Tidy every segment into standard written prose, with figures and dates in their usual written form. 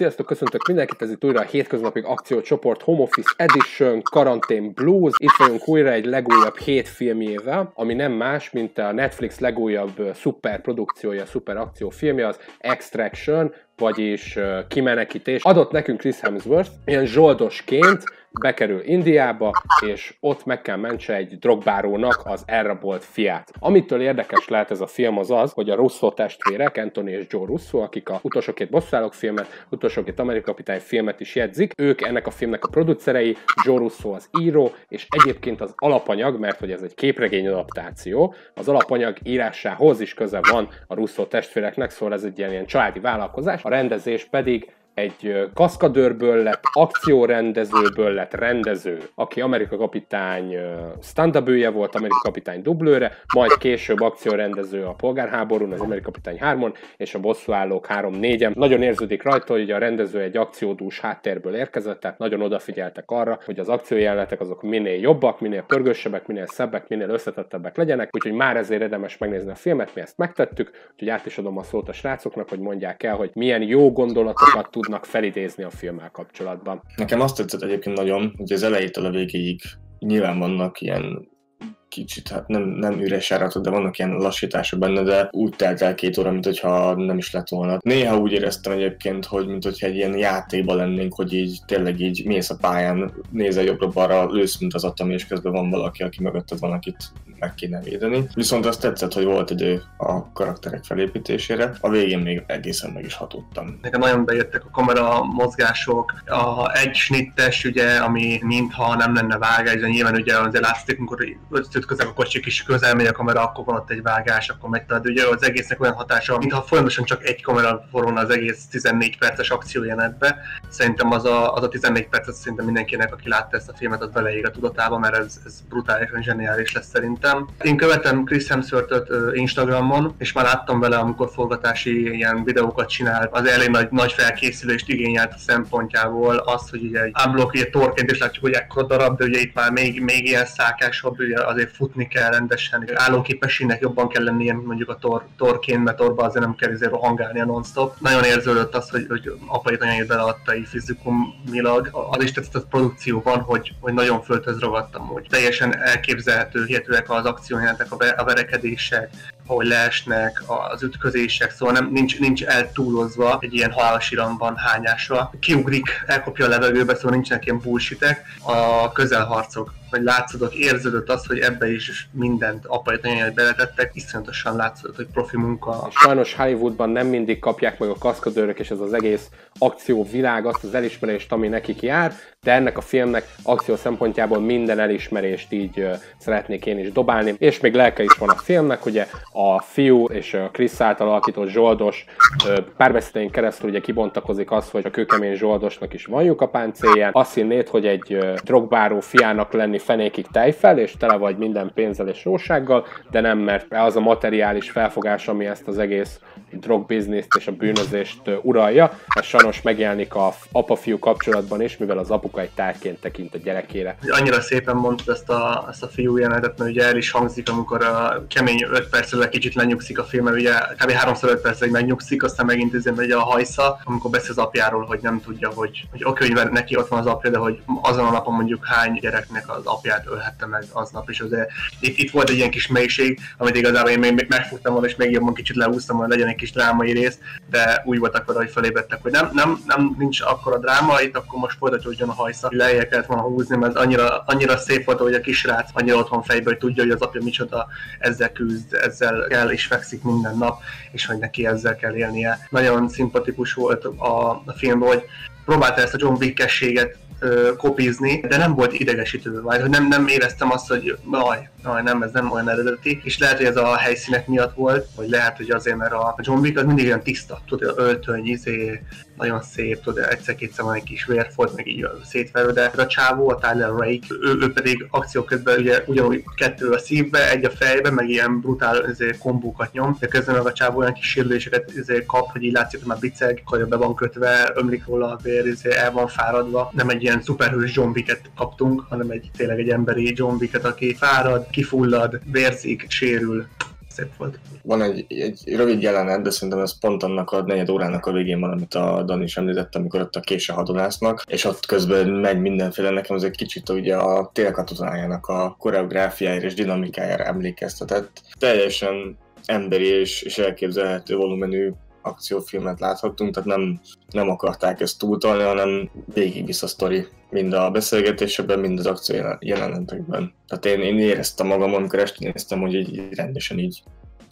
Sziasztok, köszöntök mindenkit, ez itt újra a hétköznapig akciócsoport Home Office Edition, Karantén Blues. Itt vagyunk újra egy legújabb hét filmjével, ami nem más, mint a Netflix legújabb szuperprodukciója, szuperakciófilmje, az Extraction, vagyis Kimenekítés. Adott nekünk Chris Hemsworth, ilyen zsoldosként bekerül Indiába, és ott meg kell mentse egy drogbárónak az elrabolt fiát. Amitől érdekes lehet ez a film az az, hogy a Russo testvérek, Anthony és Joe Russo, akik a utolsó két bosszállók filmet, utolsó két amerikapitány filmet is jegyzik, ők ennek a filmnek a producerei, Joe Russo az író, és egyébként az alapanyag, mert hogy ez egy képregény adaptáció, az alapanyag írásához is köze van a Russo testvéreknek, szóval ez egy ilyen családi vállalkozás. A rendezés pedig egy kaszkadőrből lett, akciórendezőből lett rendező, aki Amerika kapitány stand-up-ője volt, Amerika kapitány dublőre, majd később akciórendező a polgárháborún, az Amerika kapitány 3-on, és a bosszúállók 3-4-en. Nagyon érződik rajta, hogy a rendező egy akciódús háttérből érkezett, tehát nagyon odafigyeltek arra, hogy az akciójelenetek azok minél jobbak, minél pörgősebbek, minél szebbek, minél összetettebbek legyenek, úgyhogy már ezért érdemes megnézni a filmet, mi ezt megtettük, úgyhogy át is adom a szót a srácoknak, hogy mondják el, hogy milyen jó gondolatokat tudnak felidézni a filmmel kapcsolatban. Nekem azt tetszett egyébként nagyon, hogy az elejétől a végéig nyilván vannak ilyen kicsit, hát nem üres járatok, de vannak ilyen lassítások benne, de úgy telt el 2 óra, mintha nem is lett volna. Néha úgy éreztem egyébként, hogy mintha egy ilyen játékban lennénk, hogy így tényleg így mész a pályán, nézel jobbra-balra, lősz, mint az atom, és közben van valaki, aki mögötted van, akit meg kéne védeni. Viszont azt tetszett, hogy volt idő a karakterek felépítésére. A végén még egészen meg is hatottam. Nekem nagyon bejöttek a kamera mozgások, a egy snittes, ugye, ami mintha nem lenne vágás, de nyilván ugye azért látszik, amikor közben a kocsik is közel megy a kamera, akkor van ott egy vágás, akkor megy, tehát ugye az egésznek olyan hatása, mintha folyamatosan csak egy kamera forulna az egész 14 perces akciójelenetbe. Szerintem az a 14 perc, az szerintem mindenkinek, aki látta ezt a filmet, az beleég a tudatába, mert ez brutálisan zseniális lesz szerintem. Én követem Chris Hemsworth-öt Instagramon, és már láttam vele, amikor forgatási ilyen videókat csinál, az elég nagy felkészülést igényelt a szempontjából, azt, hogy ugye egy unblock, ugye Thorként is látjuk, hogy ekkora darab, de ugye itt már még ilyen szákásabb, ugye azért futni kell rendesen, állóképességnek jobban kell lennie, mint mondjuk a Thorként, mert Thorban azért nem kell rohangálnia non-stop. Nagyon érződött az, hogy apait nagyon jól beleadta így fizikumilag. Az is tetszett a produkcióban, hogy nagyon földhöz ragadtam úgy. Teljesen elképzelhető, hihetőek az akciójelenetek, a verekedések, ahogy leesnek, az ütközések, szóval nincs eltúlozva egy ilyen halálos iramban hányásra. Kiugrik, elkopja a levegőbe, szóval nincsenek ilyen bullshitek. A közelharcok, vagy látszódott, érződött az, hogy ebbe is mindent apait nagyon beletettek, iszonyatosan látszódott, hogy profi munka. Sajnos Hollywoodban nem mindig kapják meg a kaszkadőrök, és ez az egész akcióvilág azt az elismerést, ami nekik jár, de ennek a filmnek akció szempontjából minden elismerést így szeretnék én is dobálni, és még lelke is van a filmnek, ugye a fiú és a Chris által alakított zsoldos párbeszédén keresztül ugye kibontakozik az, hogy a kőkemény zsoldosnak is van lyuk a páncélján, azt hinnéd, hogy egy drogbáró fiának lenni fenékig tejfel, és tele vagy minden pénzzel és jósággal, de nem, mert az a materiális felfogás, ami ezt az egész drogbizniszt és a bűnözést uralja, ez sajnos megjelenik az apa-fiú kapcsolatban is, mivel az apuka egy tárgyként tekint a gyerekére. Annyira szépen mondtad ezt a fiú jelenetet, mert ugye el is hangzik, amikor a kemény 5 perccel kicsit lenyugszik a film, mert ugye kb. 3-5 percig megnyugszik, aztán megint megy a hajsza, amikor beszél az apjáról, hogy nem tudja, hogy oké, hogy neki ott van az apja, de hogy azon a napon mondjuk hány gyereknek az apját ölhette meg aznap, és azért itt volt egy ilyen kis mélység, amit igazából én még megfogtam volna, és még jobban kicsit leúsztam, hogy legyen egy kis drámai rész, de úgy voltak vele, hogy felébredtek, hogy nem nincs akkora dráma, itt akkor most folytatódjon a hajsza. Lejjel kellett volna húzni, mert annyira szép volt, hogy a kisrác annyira otthon fejből tudja, hogy az apja micsoda, ezzel küzd, ezzel kell és fekszik minden nap, és hogy neki ezzel kell élnie. Nagyon szimpatikus volt a film, hogy próbálta ezt a John Wick-ességet kopizni, de nem volt idegesítő, vagy hogy nem éreztem azt, hogy nem, ez nem olyan eredeti, és lehet, hogy ez a helyszínek miatt volt, vagy lehet, hogy azért, mert a John Wick az mindig olyan tiszta, tudod, öltöny, nagyon szép, tudod, egyszer-kétszer van egy kis vérfolt, meg így szétverő, de a csávó, a Tyler Rake, ő pedig akció közben ugye ugyanúgy 2 a szívbe, 1 a fejbe, meg ilyen brutál kombókat nyom, de közben a csávó olyan kis sérüléseket kap, hogy így látszik, hogy már biceg, karja be van kötve, ömlik róla a vér, el van fáradva, nem egy ilyen szuperhős John Wicket kaptunk, hanem tényleg egy emberi John Wicket, aki fárad, kifullad, vérzik, sérül. szép volt. Van egy rövid jelenet, de szerintem ez pont annak a negyed órának a végén van, amit a Dani is említett, amikor ott a kése hadonásznak, és ott közben megy mindenféle, nekem az egy kicsit ugye a Télkatonájának a koreográfiájára és dinamikájára emlékeztetett. Teljesen emberi és elképzelhető volumenű akciófilmet láthattunk, tehát nem akarták ezt túltolni, hanem végigvisz a sztori mind a beszélgetésekben, mind az akció jelenetekben. Tehát én éreztem magam, amikor este néztem, hogy így rendesen így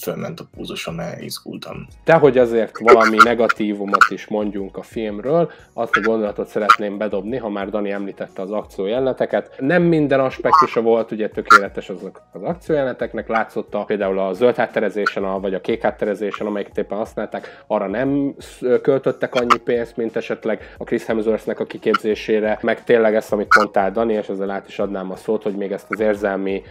fölment a púzusom, elizgultam. Tehogy azért valami negatívumot is mondjunk a filmről, azt a gondolatot szeretném bedobni, ha már Dani említette az akciójeleneteket. Nem minden aspektusa volt ugye tökéletes azok az akciójeleneteknek, látszott például a zöld hátterezésen, vagy a kék hátterezésen, amelyiket éppen használták, arra nem költöttek annyi pénzt, mint esetleg a Chris Hemsworthnek a kiképzésére, meg tényleg ezt, amit mondtál Dani, és ezzel át is adnám a szót, hogy még ezt az érzelmi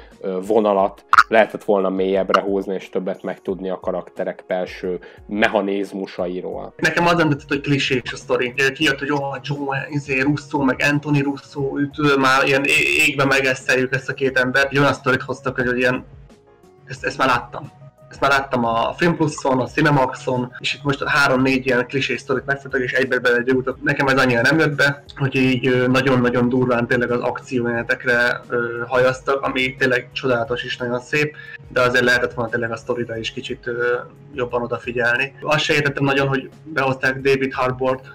vonalat lehetett volna mélyebbre húzni, és többet megtudni a karakterek belső mechanizmusairól. Nekem az említett, hogy klisés a sztori. Kijött, hogy Joe Russo, meg Anthony Russo, ütő, már ilyen égbe megeszteljük ezt a két embert. Egy olyan sztorit hoztak, hogy ilyen... Ezt már láttam. Ezt már láttam a Filmpluszon, a Cinemaxon, és itt most 3-4 ilyen klisés sztorit megfogtak, és egybe belegyújtott. Nekem ez annyira nem jött be, hogy így nagyon-nagyon durván tényleg az akciójelenetekre hajaztak, ami tényleg csodálatos és nagyon szép, de azért lehetett volna tényleg a sztorira is kicsit jobban odafigyelni. Azt se értettem nagyon, hogy behozták David Harbourt,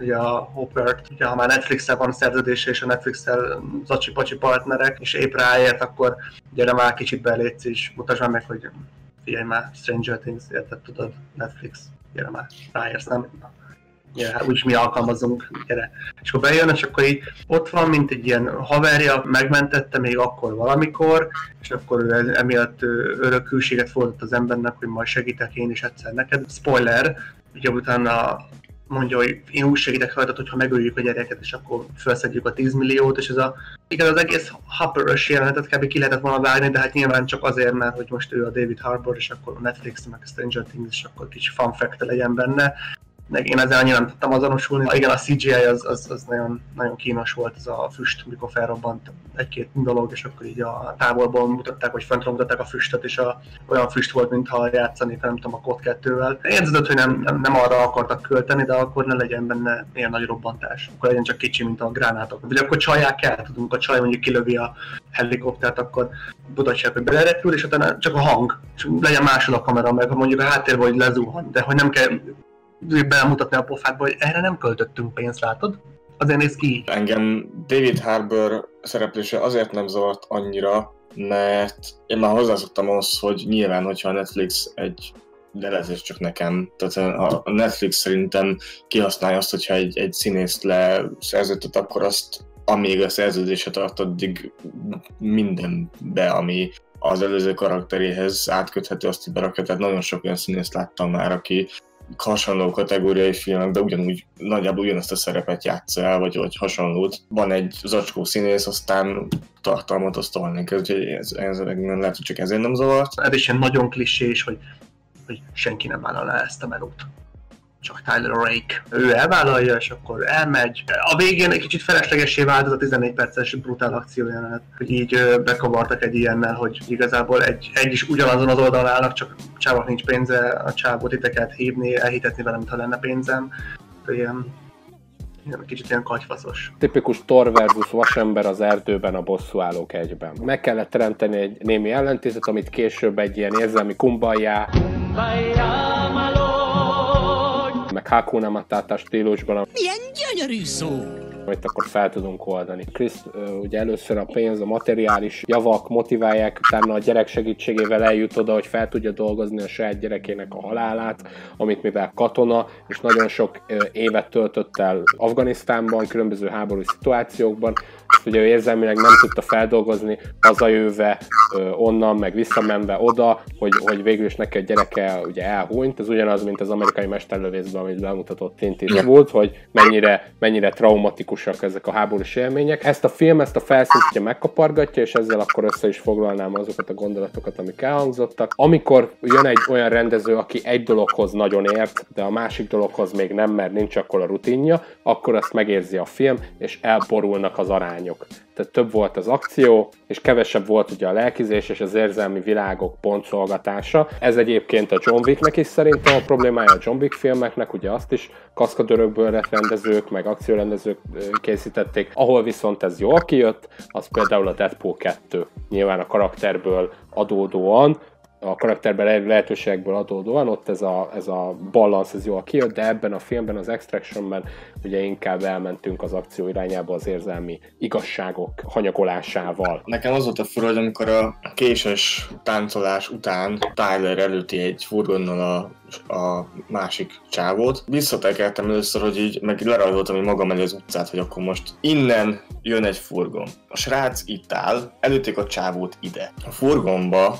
ugye a Hoppert, ugye ha már Netflix-el van szerződése, és a Netflix-el zacsi-pacsi partnerek, és épp ráért, akkor gyere már kicsit belétsz, és mutasd már meg, hogy figyelj már, Stranger Things, érted, tudod, Netflix, gyere már, ráérsz, nem? Yeah, úgyis mi alkalmazunk, gyere. És akkor bejön, és akkor így ott van, mint egy ilyen haverja, megmentette még akkor valamikor, és akkor ő emiatt örök hűséget fordult az embernek, hogy majd segítek én is egyszer neked. Spoiler, ugye utána mondja, hogy én úgy segítek rajtad, hogyha megöljük a gyereket, és akkor felszedjük a 10 milliót, és ez a... Igen, az egész Harper-ös jelenetet kb. Ki lehetett volna vágni, de hát nyilván csak azért, mert hogy most ő a David Harbour, és akkor a Netflix, meg a Stranger Things, és akkor kicsi fun fact legyen benne. Én ezzel annyira nem tudtam azonosulni. Igen, a CGI az nagyon, nagyon kínos volt, ez a füst, mikor felrobbant egy-két dolog, és akkor így a távolból mutatták, vagy föntről mutatták a füstöt, és olyan füst volt, mintha játszanék, nem tudom, a COD 2-vel. Érződött, hogy nem arra akartak költeni, de akkor ne legyen benne ilyen nagy robbantás. Akkor legyen csak kicsi, mint a gránátok. Ugye akkor csalják el, tudunk, a csaj mondjuk kilövi a helikoptert, akkor mutatják, hogy belerepül, és utána csak a hang. És legyen máshol a kamera, meg mondjuk a háttérben, hogy lezuhan, de hogy nem kell belemutatni a pofádba, hogy erre nem költöttünk pénzt, látod? Azért néz ki így. Engem David Harbour szereplése azért nem zavart annyira, mert én már hozzászoktam ahhoz, hogy nyilván, hogyha a Netflix egy delezés csak nekem, tehát a Netflix szerintem kihasználja azt, hogyha egy színészt leszerződtet, akkor azt, amíg a szerződése tart, addig mindenbe, ami az előző karakteréhez átköthető, azt berakja. Tehát nagyon sok olyan színészt láttam már, aki hasonló kategóriai filmek, de ugyanúgy nagyjából ugyanazt a szerepet játssza el, vagy hasonlót. Van egy zacskó színész, aztán tartalmat azt tolni, úgyhogy ez lehet, hogy csak ezért nem zavart. Ez is egy nagyon klisés, hogy senki nem vállalná ezt a melót. Csak Tyler Rake. Ő elvállalja, és akkor elmegy. A végén egy kicsit feleslegessé vált az a 14 perces brutál akciójelenet, hogy így bekavartak egy ilyennel, hogy igazából egy is ugyanazon az oldalon állnak, csak csávok nincs pénze, a csávot titeket hívni, elhitetni velem, mintha lenne pénzem. Igen, kicsit ilyen kagyfaszos. Tipikus Thor versus vasember az erdőben, a bosszúállók egyben. Meg kellett teremteni egy némi ellentétet, amit később egy ilyen érzelmi kumbaya, meg Hakuna Matata stílusban. Milyen gyönyörű szó! Amit akkor fel tudunk oldani. Chris ugye először a pénz, a materiális javak motiválják, utána a gyerek segítségével eljut oda, hogy fel tudja dolgozni a saját gyerekének a halálát, amit mivel katona, és nagyon sok évet töltött el Afganisztánban, különböző háborús szituációkban, ezt ugye ő érzelmileg nem tudta feldolgozni, hazajöve onnan, meg visszamenve oda, hogy végül is neki a gyereke ugye elhúnyt. Ez ugyanaz, mint az amerikai mesterlövészben, amit bemutatott Clint Eastwood, hogy mennyire traumatikus dinamikusak ezek a háborús élmények. Ezt a film, ezt a felszíntje megkapargatja, és ezzel akkor össze is foglalnám azokat a gondolatokat, amik elhangzottak. Amikor jön egy olyan rendező, aki egy dologhoz nagyon ért, de a másik dologhoz még nem, mert nincs akkor a rutinja, akkor azt megérzi a film, és elborulnak az arányok. Tehát több volt az akció, és kevesebb volt ugye a lelkizés és az érzelmi világok boncolgatása. Ez egyébként a John Wicknek is szerintem a problémája, a John Wick filmeknek, ugye azt is kaszkadőrökből lett rendezők, meg akciórendezők készítették. Ahol viszont ez jól kijött, az például a Deadpool 2. Nyilván a karakterből adódóan, a karakterben lehetőségből adódóan, ott ez a balance ez jól kijött, de ebben a filmben, az Extractionben ugye inkább elmentünk az akció irányába az érzelmi igazságok hanyagolásával. Nekem az volt a fura, hogy amikor a késes táncolás után Tyler előtti egy furgonnal a másik csávót. Visszatekertem először, hogy így meg lerajzoltam így magam elé az utcát, hogy akkor most innen jön egy furgon. A srác itt áll, előtték a csávót ide. A furgonba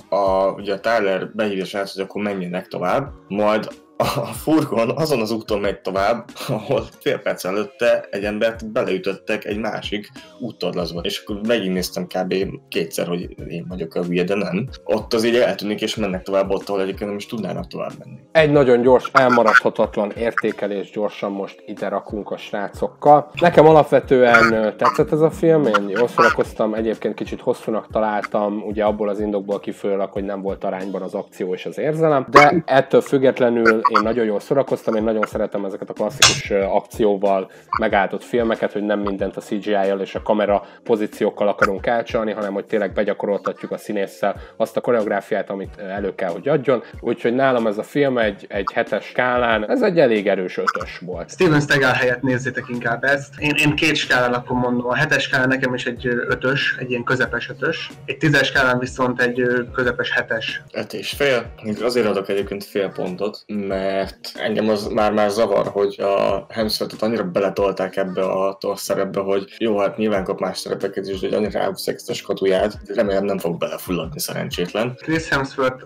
ugye a Tyler behívja a srác, hogy akkor menjenek tovább, majd a furgon azon az úton megy tovább, ahol fél perc előtte egy embert beleütöttek egy másik úttorlazba. És akkor megnéztem kb. Kétszer, hogy én vagyok a hülye, de nem. Ott az így eltűnik, és mennek tovább ott, ahol egyébként nem is tudnának tovább menni. Egy nagyon gyors, elmaradhatatlan értékelés gyorsan most ide rakunk a srácokkal. Nekem alapvetően tetszett ez a film, én jól szórakoztam, egyébként kicsit hosszúnak találtam, ugye abból az indokból kifolyólag, hogy nem volt arányban az akció és az érzelem, de ettől függetlenül én nagyon jól szórakoztam, én nagyon szeretem ezeket a klasszikus akcióval megáldott filmeket, hogy nem mindent a CGI-jal és a kamera pozíciókkal akarunk elcsalni, hanem hogy tényleg begyakoroltatjuk a színésszel azt a koreográfiát, amit elő kell, hogy adjon. Úgyhogy nálam ez a film egy 7-es skálán, ez egy elég erős 5-ös volt. Steven Seagal helyett nézzétek inkább ezt. Én 2 skálán akkor mondom, a 7-es skálán nekem is egy 5-ös, egy ilyen közepes 5-ös. Egy 10-es skálán viszont egy közepes 7-es. 5,5. Azért adok egyébként fél pontot, mert engem az már zavar, hogy a Hemsworth-ot annyira beletolták ebbe a Thor szerepbe, hogy jó, hát nyilván kap más szerepeket is, hogy annyira elhúzták a skatuját, remélem nem fog belefulladni szerencsétlen. Chris Hemsworth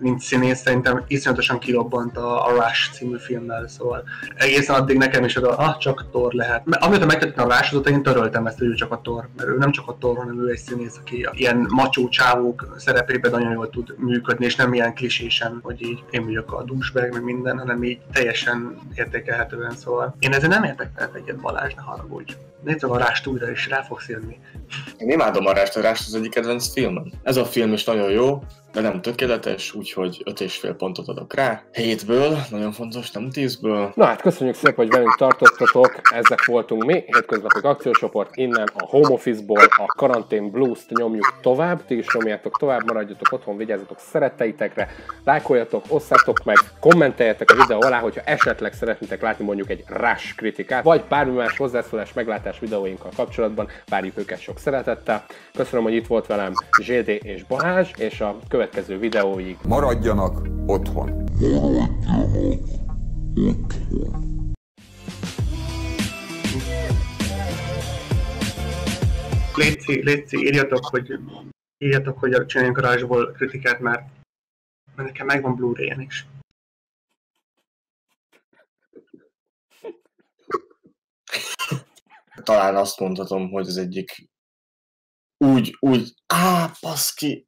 mint színész szerintem iszonyatosan kirobbant a Rush című filmmel, szóval egészen addig nekem is csak Thor lehet. Amióta megtettem a Rush-ot, én töröltem ezt, hogy ő csak a Thor, mert ő nem csak a Thor, hanem ő egy színész, aki ilyen macsó csávók szerepében nagyon jól tud működni, és nem ilyen klisésen, hogy így én vagyok a douchebag, meg minden, hanem így teljesen értékelhetően, szóval én ezzel nem értek fel egyet, Balázs, ne haragudj. Nézd a Rush-t újra, és rá fogsz jönni. Én imádom a Rush az egyik kedvenc filmem. Ez a film is nagyon jó, de nem tökéletes, úgyhogy 5,5 pontot adok rá. 7-ből, nagyon fontos, nem 10-ből. Na hát köszönjük szépen, hogy velünk tartottatok, ezek voltunk mi, Hétköznapok akciócsoport, innen a Home Office-ból a Karantén Blues-t nyomjuk tovább, ti is nyomjátok tovább, maradjatok otthon, vigyázzatok szeretteitekre, lájkoljatok, osszátok meg, kommenteljetek a videó alá, hogyha esetleg szeretnétek látni mondjuk egy Rush kritikát, vagy bármi más hozzászólás, meglátás videóinkkal kapcsolatban, várjuk őket sok szeretettel. Köszönöm, hogy itt volt velem ZD és Balázs, és a következő videóig maradjanak otthon. Léci, írjatok, hogy csináljunk a Rushból kritikát, mert nekem megvan Blu-rayen is. Talán azt mondhatom, hogy az egyik úgy, baszki.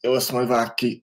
Jó, azt majd vág ki.